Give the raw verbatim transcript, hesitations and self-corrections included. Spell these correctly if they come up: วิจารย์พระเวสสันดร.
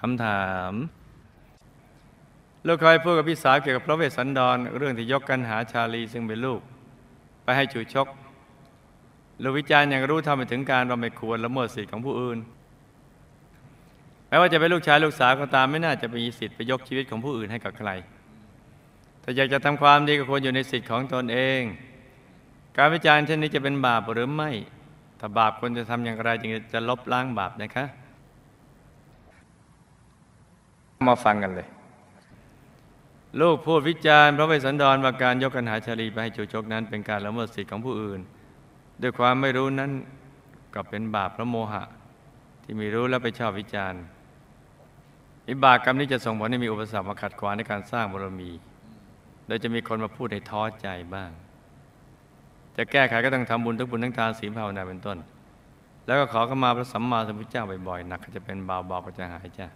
คำถามลูกเคยพูดกับพี่สาวเกี่ยวกับพระเวสสันดรเรื่องที่ยกกันหาชาลีซึ่งเป็นลูกไปให้จูชกลูกวิจารณ์อย่างรู้เท่าไม่ถึงการเราไม่ควรละเมิดสิทธิของผู้อื่นแม้ว่าจะเป็นลูกชายลูกสาวก็ตามไม่น่าจะมีสิทธิ์ไปยกชีวิตของผู้อื่นให้กับใครแต่อยากจะทำความดีก็ควรอยู่ในสิทธิ์ของตนเองการวิจารณ์เช่นนี้จะเป็นบาปหรือไม่ถ้าบาปควรจะทำอย่างไรจึงจะลบล้างบาปนะคะมาฟังกันเลยลูกพูดวิจารณ์พระเวสสันดรว่าการยกกันหาชาลีไปให้จูชกนั้นเป็นการละเมิดสิทธิของผู้อื่นด้วยความไม่รู้นั้นก็เป็นบาปพระโมหะที่ไม่รู้แล้วไปชอบวิจารณ์วิบากกรรมนี้จะส่งผลให้มีอุปสรรคมาขัดขวางในการสร้างบารมีโดยจะมีคนมาพูดให้ท้อใจบ้างจะแก้ไขก็ต้องทำบุญทั้งบุญทั้งทานศีลภาวนาเป็นต้นแล้วก็ขอเข้ามาพระสัมมาสัมพุทธเจ้าบ่อยๆหนักก็จะเป็นเบาๆก็จะหายจ้ะ